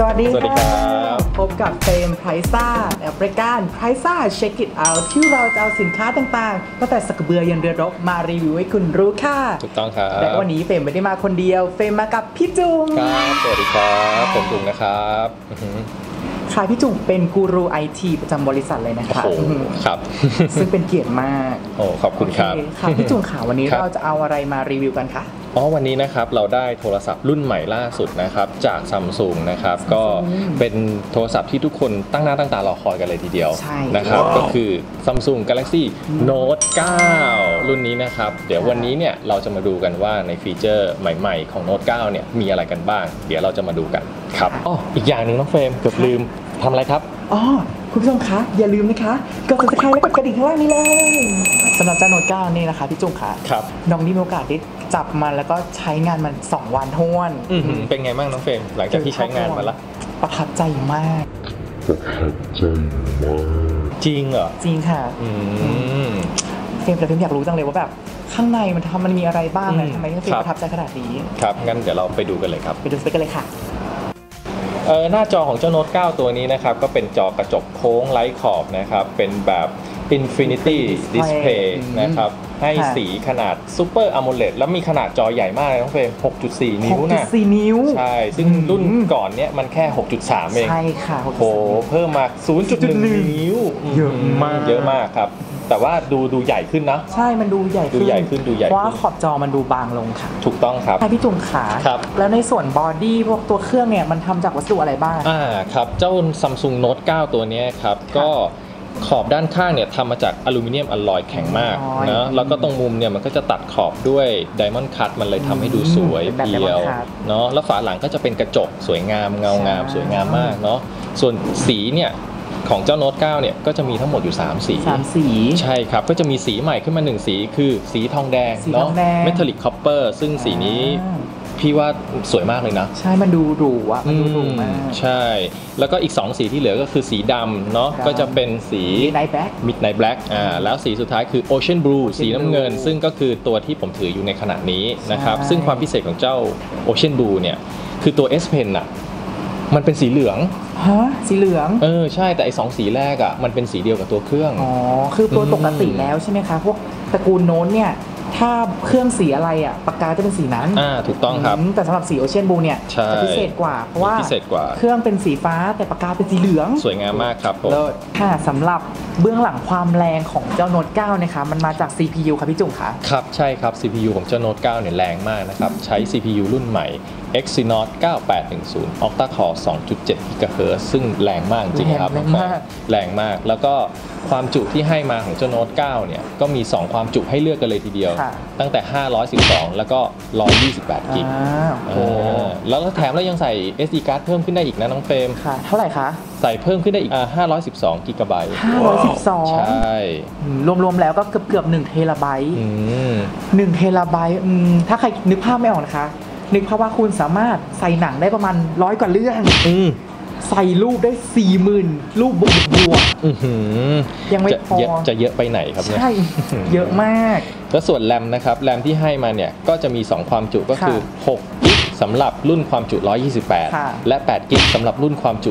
สวัสดีครับพบกับเฟรมไพรซ่าในรายการไพรซ่าเช็คอิทเอาท์ที่เราจะเอาสินค้าต่างๆตั้งแต่สักเบือยันเรือรบมารีวิวให้คุณรู้ค่ะถูกต้องครับและวันนี้เฟรมไม่ได้มาคนเดียวเฟรมมากับพี่จุงครับสวัสดีครับผมจุงนะครับค่ะพี่จุงเป็นกูรูไอทีประจำบริษัทเลยนะคะครับซึ่งเป็นเกียรติมากโอ้ขอบคุณครับค่ะพี่จุงค่ะวันนี้เราจะเอาอะไรมารีวิวกันคะอ๋อวันนี้นะครับเราได้โทรศัพท์รุ่นใหม่ล่าสุดนะครับจาก Samsung นะครับก็เป็นโทรศัพท์ที่ทุกคนตั้งหน้าตั้งตารอคอยกันเลยทีเดียวนะครับก็คือ Samsung Galaxy Note 9 รุ่นนี้นะครับเดี๋ยววันนี้เนี่ยเราจะมาดูกันว่าในฟีเจอร์ใหม่ๆของ Note 9 เนี่ยมีอะไรกันบ้างเดี๋ยวเราจะมาดูกันครับอ๋ออีกอย่างหนึ่งน้องเฟรมเกือบลืมทำอะไรครับอ๋อคุณผู้ชมคะอย่าลืมนะคะกด Subscribe และกดกระดิ่งข้างล่างนี้เลยสำหรับเจ้าโน้ต 9 นี่นะคะพี่จุงค่ะครับน้องนี่มีโอกาสได้จับมันแล้วก็ใช้งานมัน2วันท้วนเป็นไงบ้างน้องเฟรมหลังจากที่ใช้งานมันละประทับใจมากจริงเหรอจริงค่ะเฟรมแต่เฟรมอยากรู้จังเลยว่าแบบข้างในมันมีอะไรบ้างเลยทำไมถึงประทับใจขนาดนี้ครับงั้นเดี๋ยวเราไปดูกันเลยครับไปดูสเปคกันเลยค่ะหน้าจอของเจ้าโน้ต 9 ตัวนี้นะครับก็เป็นจอกระจกโค้งไร้ขอบนะครับเป็นแบบ Infinity Display นะครับให้สีขนาด Super AMOLED แล้วมีขนาดจอใหญ่มากเลยน้องเฟรม 6.4 นิ้วนะ 6.4 นิ้วใช่ซึ่งรุ่นก่อนเนี้ยมันแค่ 6.3 เองใช่ค่ะโอ้เพิ่มมา 0.1 นิ้วเยอะมากเยอะมากครับแต่ว่าดูใหญ่ขึ้นนะใช่มันดูใหญ่ขึ้นเพราะว่าขอบจอมันดูบางลงค่ะถูกต้องครับพี่จุงขาแล้วในส่วนบอดี้พวกตัวเครื่องเนี่ยมันทำจากวัสดุอะไรบ้างครับเจ้า Samsung Note 9 ตัวนี้ครับก็ขอบด้านข้างเนี่ยทำมาจากอลูมิเนียมอลลอยแข็งมากนะแล้วก็ตรงมุมเนี่ยมันก็จะตัดขอบด้วยไดมอนด์คัตมันเลยทำให้ดูสวยเพียวเนาะแล้วฝาหลังก็จะเป็นกระจกสวยงามเงางามสวยงามมากเนาะส่วนสีเนี่ยของเจ้าโน้ต 9 เนี่ยก็จะมีทั้งหมดอยู่3 สีใช่ครับก็จะมีสีใหม่ขึ้นมา1สีคือสีทองแดงเนาะ Metallic Copper ซึ่งสีนี้พี่ว่าสวยมากเลยนะใช่มันดูหรูอ่ะมันดูหรูมากใช่แล้วก็อีก2 สีที่เหลือก็คือสีดำเนาะก็จะเป็นสี Midnight Black แล้วสีสุดท้ายคือ Ocean Blue สีน้ำเงินซึ่งก็คือตัวที่ผมถืออยู่ในขณะนี้นะครับซึ่งความพิเศษของเจ้า Ocean Blue เนี่ยคือตัว S Pen อ่ะมันเป็นสีเหลืองฮะสีเหลืองใช่แต่ไอ้2 สีแรกอ่ะมันเป็นสีเดียวกับตัวเครื่องอ๋อคือตัวปกติแล้วใช่ไหมคะพวกตระกูลโน้ตเนี่ยถ้าเครื่องสีอะไรอ่ะปากกาจะเป็นสีนั้นถูกต้องครับแต่สำหรับสี Ocean Blue เนี่ยจะพิเศษกว่าเพราะว่าเครื่องเป็นสีฟ้าแต่ปากกาเป็นสีเหลืองสวยงามมากครับผมค่ะสำหรับเบื้องหลังความแรงของเจ้าโน้ต 9 นะคะมันมาจาก CPU ครับพี่จุ๋มคะครับใช่ครับ CPU ของเจ้าโน้ต 9 เนี่ยแรงมากนะครับใช้ CPU รุ่นใหม่ Exynos 9810 Octa Core 2.7 GHz ซึ่งแรงมากจริงครับแรงมากแล้วก็ความจุที่ให้มาของเจ้าโน้ต 9 เนี่ยก็มี2ความจุให้เลือกกันเลยทีเดียวตั้งแต่512แล้วก็128 กิกแล้วแถมแล้วยังใส่ SD card เพิ่มขึ้นได้อีกนะน้องเฟรมค่ะเท่าไหร่คะใส่เพิ่มขึ้นได้อีก512 กิกะไบต์512ใช่รวมๆแล้วก็เกือบ1 เทราไบต์1 เทราไบต์ถ้าใครนึกภาพไม่ออกนะคะนึกภาพว่าคุณสามารถใส่หนังได้ประมาณ100 กว่าเรื่องใส่รูปได้ 40,000 รูปบวกยังไม่พอจะเยอะไปไหนครับเนี่ยใช่เยอะมากแล้วส่วนแรมนะครับแรมที่ให้มาเนี่ยก็จะมี2ความจุก็คือ6 กิกสำหรับรุ่นความจุ128และ8 กิกสำหรับรุ่นความจุ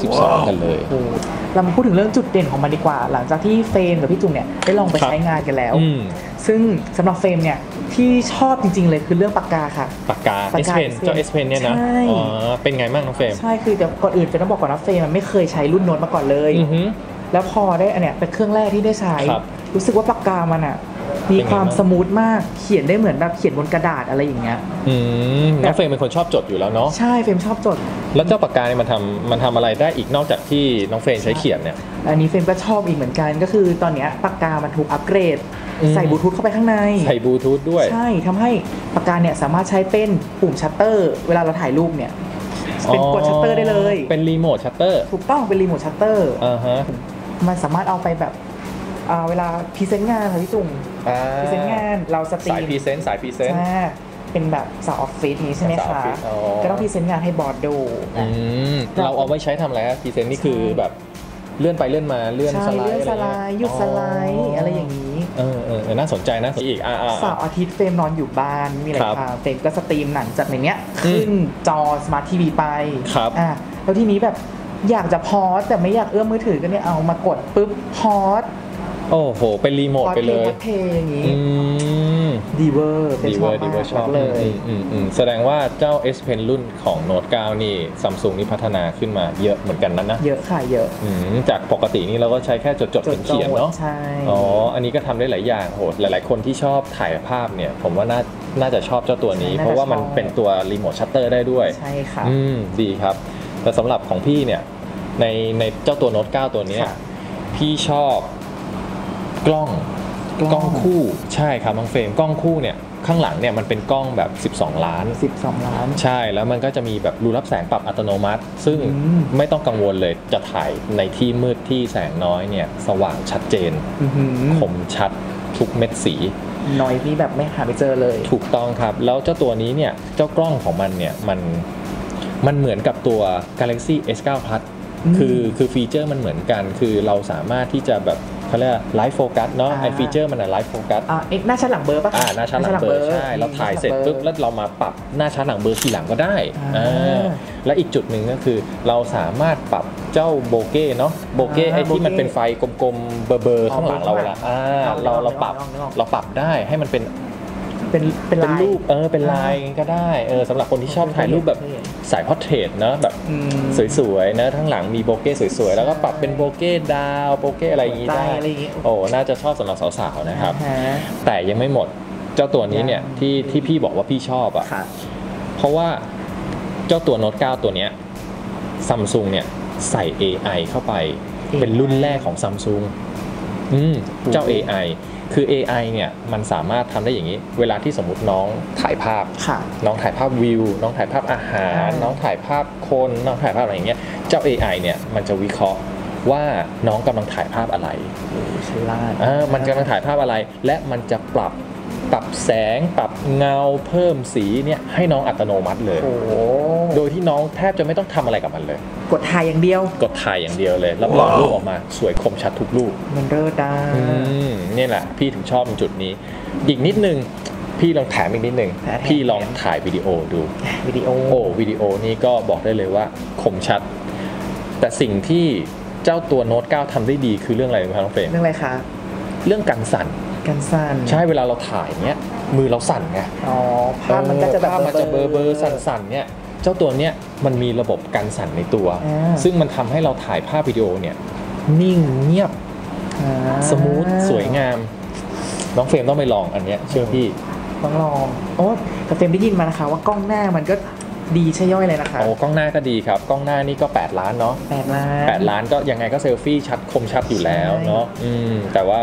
512กันเลยเรามาพูดถึงเรื่องจุดเด่นของมันดีกว่าหลังจากที่เฟรมกับพี่จุงเนี่ยได้ลองไปใช้งานกันแล้วซึ่งสำหรับเฟรมเนี่ยที่ชอบจริงๆเลยคือเรื่องปากกาค่ะปากกา S Pen เจ้า S Pen เนี่ยนะเป็นไงบ้างน้องเฟรมใช่คือแต่ก่อนอื่นเฟรมต้องบอกก่อนนะเฟรมมันไม่เคยใช้รุ่นโน้ตมาก่อนเลยแล้วพอได้อันเนี้ยเป็นเครื่องแรกที่ได้ใช้รู้สึกว่าปากกามันอ่ะมีความสมูทมากเขียนได้เหมือนแบบเขียนบนกระดาษอะไรอย่างเงี้ยน้องเฟรมเป็นคนชอบจดอยู่แล้วเนาะใช่เฟรมชอบจดแล้วเจ้าปากกาเนี่ยมันทำอะไรได้อีกนอกจากที่น้องเฟรมใช้เขียนเนี่ยอันนี้เฟรมก็ชอบอีกเหมือนกันก็คือตอนเนี้ยปากกามันถูกอัปเกรดใส่บลูทูธเข้าไปข้างในใส่บลูทูธด้วยใช่ทำให้ปากกาเนี่ยสามารถใช้เป็นปุ่มชัตเตอร์เวลาเราถ่ายรูปเนี่ยเป็นกดชัตเตอร์ได้เลยเป็นรีโมทชัตเตอร์ถูกต้องเป็นรีโมทชัตเตอร์มันสามารถเอาไปแบบเวลาพรีเซนต์งานค่ะพี่จุ๋มพรีเซนต์งานเราสตรีมสายพรีเซนต์เป็นแบบสาวออฟฟิศนี้ใช่ไหมคะก็ต้องพรีเซนต์งานให้บอร์ดดูเราเอาไว้ใช้ทำอะไรพรีเซนต์นี่คือแบบเลื่อนไปเลื่อนมาเลื่อนสไลด์ยุบสไลด์อะไรอย่างนี้ น่าสนใจนะอีกเสาร์อาทิตย์เฟรมนอนอยู่บ้านมีอะไรเฟรมก็สตรีมหนังจากในเนี้ยขึ้นจอสมาร์ททีวีไปแล้วทีนี้แบบอยากจะพอสแต่ไม่อยากเอื้อมมือถือก็เนี่ยเอามากดปุ๊บพอสโอ้โหเป็นรีโมทไปเลยเพลงอย่างนี้ดีเวอร์เป็นชอบมากเลยแสดงว่าเจ้า S Pen รุ่นของ Note 9 นี่ Samsung นี่พัฒนาขึ้นมาเยอะเหมือนกันนั้นนะเยอะค่ะเยอะจากปกตินี่เราก็ใช้แค่จดๆเขียนๆเนาะอ๋ออันนี้ก็ทำได้หลายอย่างโหหลายๆคนที่ชอบถ่ายภาพเนี่ยผมว่าน่าจะชอบเจ้าตัวนี้เพราะว่ามันเป็นตัวรีโมทชัตเตอร์ได้ด้วยใช่ค่ะดีครับแต่สำหรับของพี่เนี่ยในเจ้าตัว Note 9 ตัวนี้พี่ชอบกล้องคู่ใช่ครับน้องเฟรมกล้องคู่เนี่ยข้างหลังเนี่ยมันเป็นกล้องแบบ12 ล้านใช่แล้วมันก็จะมีแบบรูรับแสงปรับอัตโนมัติซึ่งไม่ต้องกังวลเลยจะถ่ายในที่มืดที่แสงน้อยเนี่ยสว่างชัดเจนคมชัดทุกเม็ดสีน้อยนี่แบบไม่หาไปเจอเลยถูกต้องครับแล้วเจ้าตัวนี้เนี่ยเจ้ากล้องของมันเนี่ยมันเหมือนกับตัว Galaxy S9 Plus คือฟีเจอร์มันเหมือนกันคือเราสามารถที่จะแบบเขาเรียกไลฟ์โฟกัสเนาะไอฟีเจอร์มันอะไลฟ์โฟกัสหน้าชั้นหลังเบอร์ป่ะหน้าชั้นหลังเบอร์ใช่เราถ่ายเสร็จปุ๊บแล้วเรามาปรับหน้าชั้นหลังเบอร์ทีหลังก็ได้และอีกจุดหนึ่งก็คือเราสามารถปรับเจ้าโบเก้เนาะโบเก้ไอที่มันเป็นไฟกลมๆเบอร์ข้างหลังเราละเราปรับได้ให้มันเป็นรูปเป็นลายก็ได้สำหรับคนที่ชอบถ่ายรูปแบบสายพอร์เทรตเนาะแบบสวยๆนะทั้งหลังมีโบเก้สวยๆแล้วก็ปรับเป็นโบเก้ดาวโบเก้อะไรอย่างนี้ได้โอ้น่าจะชอบสำหรับสาวๆนะครับแต่ยังไม่หมดเจ้าตัวนี้เนี่ยที่พี่บอกว่าพี่ชอบอ่ะเพราะว่าเจ้าตัว Note 9 ตัวเนี้ย Samsung เนี่ยใส่ AI เข้าไปเป็นรุ่นแรกของ Samsung เจ้า AIคือ AI เนี่ยมันสามารถทำได้อย่างนี้เวลาที่สมมุติน้องถ่ายภาพน้องถ่ายภาพวิวน้องถ่ายภาพอาหารน้องถ่ายภาพคนน้องถ่ายภาพอะไรอย่างเงี้ยเจ้า AI เนี่ยมันจะวิเคราะห์ว่าน้องกำลังถ่ายภาพอะไรใช่ล่ะมันกำลังถ่ายภาพอะไรและมันจะปรับแสงปรับเงาเพิ่มสีเนี่ยให้น้องอัตโนมัติเลยโดยที่น้องแทบจะไม่ต้องทำอะไรกับมันเลยกดถ่ายอย่างเดียวเลยแล้วปล่อยรูปออกมาสวยคมชัดทุกรูปมันเลิศอ่ะนี่แหละพี่ถึงชอบจุดนี้อีกนิดนึงพี่ลองแถมอีกนิดนึงพี่ลองถ่ายวิดีโอดูวิดีโอนี่ก็บอกได้เลยว่าคมชัดแต่สิ่งที่เจ้าตัว Note 9 ทำได้ดีคือเรื่องอะไรครับน้องเฟรมเรื่องอะไรคะเรื่องการสั่นใช่เวลาเราถ่ายเนี้ยมือเราสั่นไงภาพมันก็จะแบบเบอร์สั่นเนี้ยเจ้าตัวเนี้ยมันมีระบบกันสั่นในตัวซึ่งมันทำให้เราถ่ายภาพวิดีโอเนี่ยนิ่งเงียบสมูทสวยงามน้องเฟรมต้องไปลองอันเนี้ยเชื่อพี่ต้องลองโอ้แต่เฟรมได้ยินมานะคะว่ากล้องหน้ามันก็ดีใช่ย่อยเลยนะคะโอ้กล้องหน้าก็ดีครับกล้องหน้านี่ก็8ล้านเนาะ8 ล้านก็ยังไงก็เซลฟี่ชัดคมชัดอยู่แล้วเนาะแต่ว่า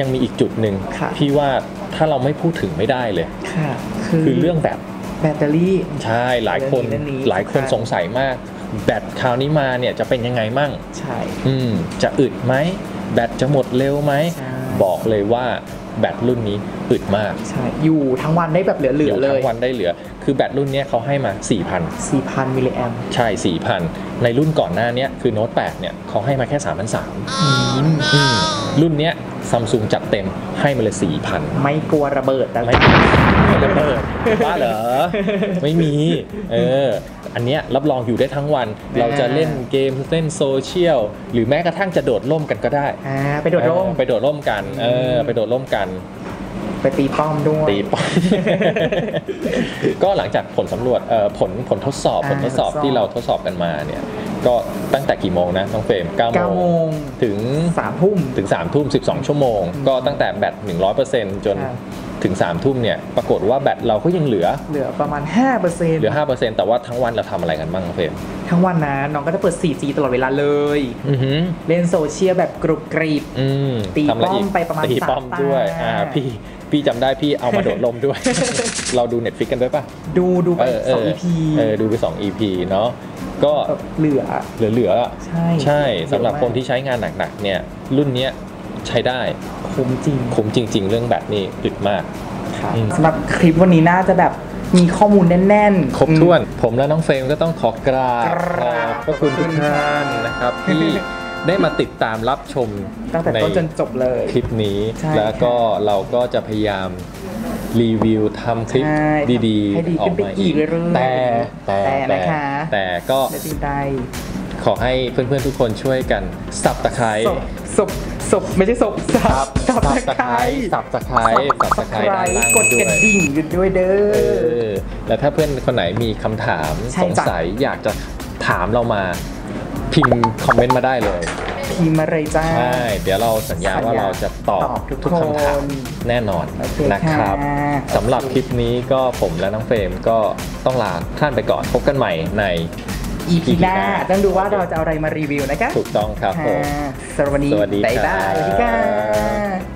ยังมีอีกจุดหนึ่งพี่ว่าถ้าเราไม่พูดถึงไม่ได้เลยคือเรื่องแบตเตอรี่ใช่หลายคนสงสัยมากแบตคราวนี้มาเนี่ยจะเป็นยังไงมั่งใช่จะอึดไหมแบตจะหมดเร็วไหมบอกเลยว่าแบตรุ่นนี้อึดมากใช่อยู่ทั้งวันได้แบบเหลือๆเลยทั้งวันได้เหลือคือแบตรุ่นนี้เขาให้มา 4,000 มิลลิแอมใช่ 4,000 ในรุ่นก่อนหน้านี้คือ Note 8 เนี่ยเขาให้มาแค่ 3,300 รุ่นเนี้ย Samsung จัดเต็มให้มาเลย 4,000 ไม่กลัวระเบิดแต่ไม่กลัวระเบิดบ้าเหรอไม่มีอันเนี้ยรับรองอยู่ได้ทั้งวันเราจะเล่นเกมเล่นโซเชียลหรือแม้กระทั่งจะโดดร่มกันก็ได้ไปโดดร่มกันไปตีป้อมด้วยตีป้อมก็หลังจากผลสำรวจผลทดสอบที่เราทดสอบกันมาเนี่ยก็ตั้งแต่กี่โมงนะน้องเฟรม9 โมงถึง3 ทุ่ม12 ชั่วโมงก็ตั้งแต่แบต 100% จนถึง3 ทุ่มเนี่ยปรากฏว่าแบตเราก็ยังเหลือประมาณ 5% แต่ว่าทั้งวันเราทำอะไรกันบ้างเฟรมทั้งวันนะน้องก็จะเปิด 4G ตลอดเวลาเลยเล่นโซเชียลแบบกรุบกรีบตีป้อมไปประมาณตีป้อมด้วยพี่จำได้พี่เอามาโดดลมด้วย เราดู Netflix กันด้วยป่ะดูไป2 EP ดูไป2 EP เนาะก็เหลือใช่สำหรับคนที่ใช้งานหนักๆเนี่ยรุ่นเนี้ยใช้ได้คุ้มจริงเรื่องแบตนี่อึดมากสำหรับคลิปวันนี้น่าจะแบบมีข้อมูลแน่นๆครบถ้วนผมและน้องเฟรมก็ต้องขอกราบขอบพระคุณทุกท่านนะครับที่ ได้มาติดตามรับชมตั้งแต่ต้นจนจบเลยคลิปนี้แล้วก็เราก็จะพยายามรีวิวทำคลิปดีๆออกมาอีกแต่ก็ขอให้เพื่อนๆทุกคนช่วยกันสับตะไคร้สับไม่ใช่สับตะไคร้สับตะไคร้กดกระดิ่งกันด้วยเด้อแล้วถ้าเพื่อนคนไหนมีคำถามสงสัยอยากจะถามเรามาพิมพ์คอมเมนต์มาได้เลยพิมพ์มาเลยจ้าใช่เดี๋ยวเราสัญญาว่าเราจะตอบทุกคำถามแน่นอนนะครับสำหรับคลิปนี้ก็ผมและน้องเฟรมก็ต้องลาท่านไปก่อนพบกันใหม่ในEP หน้าต้องดูว่าเราจะเอาอะไรมารีวิวนะคะถูกต้องครับผมสวัสดีบ๊ายบาย